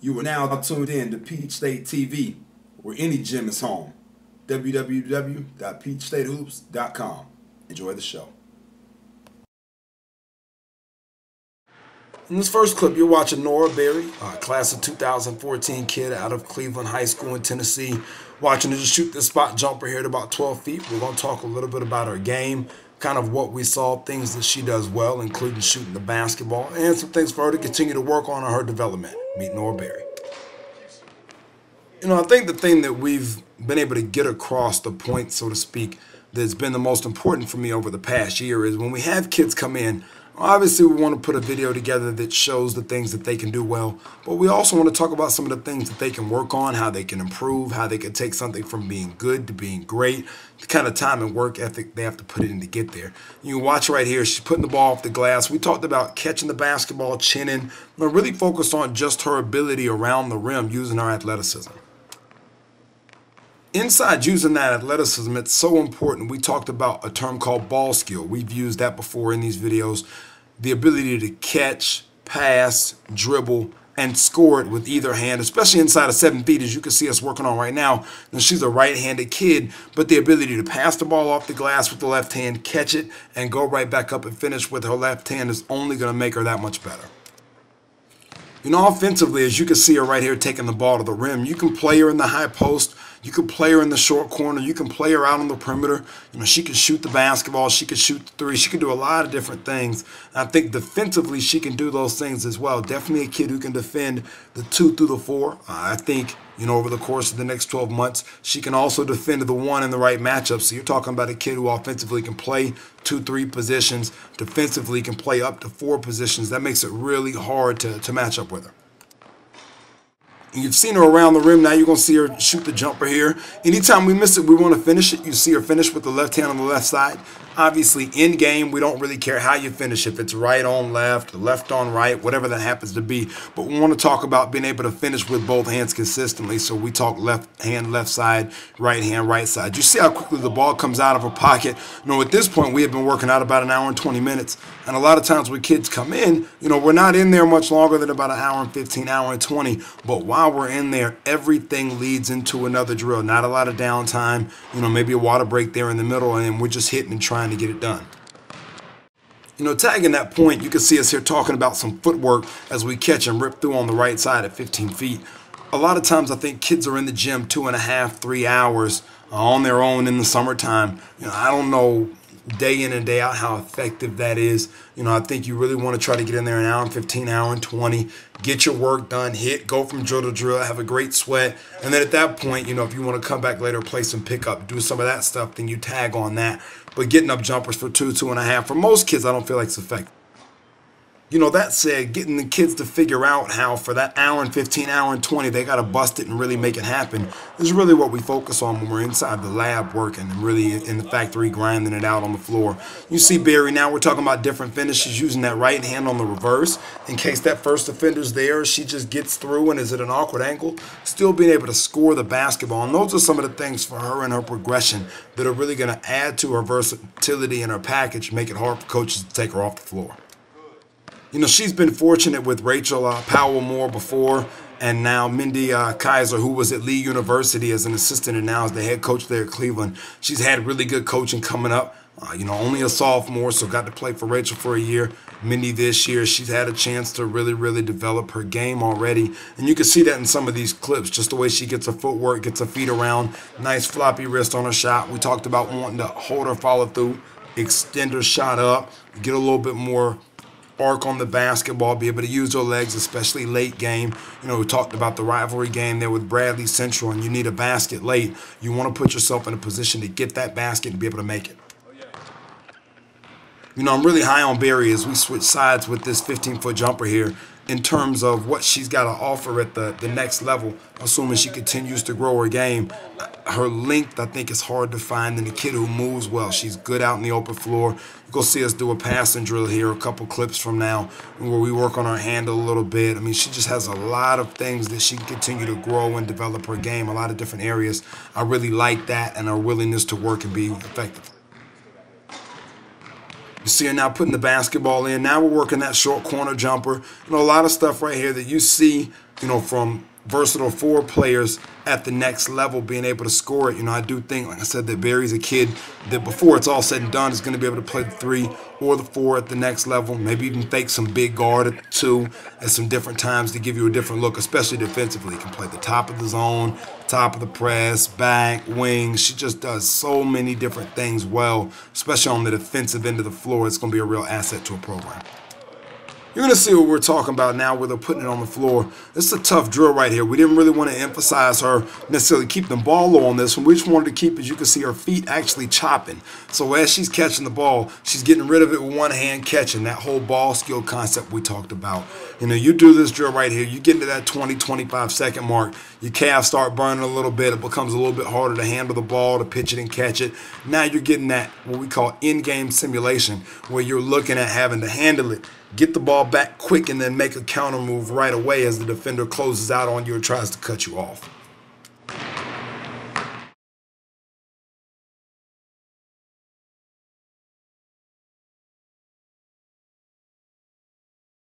You are now tuned in to Peach State TV, where any gym is home. www.peachstatehoops.com. Enjoy the show. In this first clip, you're watching Nora Berry, a class of 2014 kid out of Cleveland High School in Tennessee, watching her just shoot this spot jumper here at about 12 feet. We're going to talk a little bit about her game, kind of what we saw, things that she does well, including shooting the basketball, and some things for her to continue to work on her development. Meet Nora Berry. You know, I think the thing that we've been able to get across, the point, so to speak, that's been the most important for me over the past year is when we have kids come in, obviously we want to put a video together that shows the things that they can do well, but we also want to talk about some of the things that they can work on, how they can improve, how they can take something from being good to being great, the kind of time and work ethic they have to put in to get there. You can watch right here, she's putting the ball off the glass. We talked about catching the basketball, chinning, but really focused on just her ability around the rim using her athleticism. Inside using that athleticism, it's so important. We talked about a term called ball skill. We've used that before in these videos. The ability to catch, pass, dribble, and score it with either hand, especially inside of 7 feet, as you can see us working on right now. Now, she's a right-handed kid, but the ability to pass the ball off the glass with the left hand, catch it, and go right back up and finish with her left hand is only going to make her that much better. You know, offensively, as you can see her right here taking the ball to the rim, you can play her in the high post, you can play her in the short corner, you can play her out on the perimeter. You know, she can shoot the basketball, she can shoot the three, she can do a lot of different things. And I think defensively she can do those things as well. Definitely a kid who can defend the 2 through the 4. I think, you know, over the course of the next 12 months, she can also defend the 1 in the right matchup. So you're talking about a kid who offensively can play 2, 3 positions, defensively can play up to 4 positions. That makes it really hard to match up with her. And you've seen her around the rim. Now you're going to see her shoot the jumper here. Anytime we miss it, we want to finish it. You see her finish with the left hand on the left side. Obviously, in game, we don't really care how you finish, if it's right on left, left on right, whatever that happens to be. But we want to talk about being able to finish with both hands consistently. So we talk left hand, left side, right hand, right side. You see how quickly the ball comes out of her pocket. You know, at this point, we have been working out about an hour and 20 minutes. And a lot of times when kids come in, you know, we're not in there much longer than about an hour and 15, hour and 20. But while we're in there, everything leads into another drill. Not a lot of downtime. You know, maybe a water break there in the middle, and we're just hitting and trying to get it done. You know, tagging that point, you can see us here talking about some footwork as we catch and rip through on the right side at 15 feet. A lot of times I think kids are in the gym 2.5, 3 hours on their own in the summertime. You know, I don't know day in and day out how effective that is. You know, I think you really want to try to get in there an hour and 15, hour and 20, get your work done, hit, go from drill to drill, have a great sweat. And then at that point, you know, if you want to come back later, play some pickup, do some of that stuff, then you tag on that. But getting up jumpers for 2, 2.5, for most kids, I don't feel like it's effective. You know, that said, getting the kids to figure out how for that hour and 15, hour and 20, they got to bust it and really make it happen is really what we focus on when we're inside the lab working and really in the factory grinding it out on the floor. You see Berry now, we're talking about different finishes using that right hand on the reverse in case that first defender's there, she just gets through and is at an awkward angle, still being able to score the basketball. And those are some of the things for her and her progression that are really going to add to her versatility and her package, make it hard for coaches to take her off the floor. You know, she's been fortunate with Rachel Powell Moore before, and now Mindy Kaiser, who was at Lee University as an assistant and now is the head coach there at Cleveland. She's had really good coaching coming up. You know, only a sophomore, so got to play for Rachel for a year. Mindy this year, she's had a chance to really develop her game already. And you can see that in some of these clips, just the way she gets her footwork, gets her feet around, nice floppy wrist on her shot. We talked about wanting to hold her follow through, extend her shot up, get a little bit more arc on the basketball, be able to use their legs, especially late game. You know, we talked about the rivalry game there with Bradley Central, and you need a basket late. You want to put yourself in a position to get that basket and be able to make it. You know, I'm really high on Berry as we switch sides with this 15-foot jumper here in terms of what she's got to offer at the next level, assuming she continues to grow her game. Her length, I think, is hard to find in a kid who moves well. She's good out in the open floor. You're going to see us do a passing drill here a couple clips from now where we work on her handle a little bit. I mean, she just has a lot of things that she can continue to grow and develop her game, a lot of different areas. I really like that and her willingness to work and be effective. You see her now putting the basketball in. Now we're working that short corner jumper. You know, a lot of stuff right here that you see, you know, from versatile forward players at the next level being able to score it. You know, I do think, like I said, that Berry's a kid that before it's all said and done is going to be able to play the 3 or the 4 at the next level, maybe even fake some big guard at 2 at some different times to give you a different look, especially defensively. He can play the top of the zone, top of the press, back, wing. She just does so many different things well, especially on the defensive end of the floor. It's going to be a real asset to a program. You're going to see what we're talking about now where they're putting it on the floor. This is a tough drill right here. We didn't really want to emphasize her necessarily keep the ball low on this one. We just wanted to keep, as you can see, her feet actually chopping. So as she's catching the ball, she's getting rid of it with one hand catching. That whole ball skill concept we talked about. You know, you do this drill right here. You get into that 20, 25-second mark. Your calves start burning a little bit. It becomes a little bit harder to handle the ball, to pitch it and catch it. Now you're getting that what we call in-game simulation where you're looking at having to handle it, get the ball back quick, and then make a counter move right away as the defender closes out on you or tries to cut you off.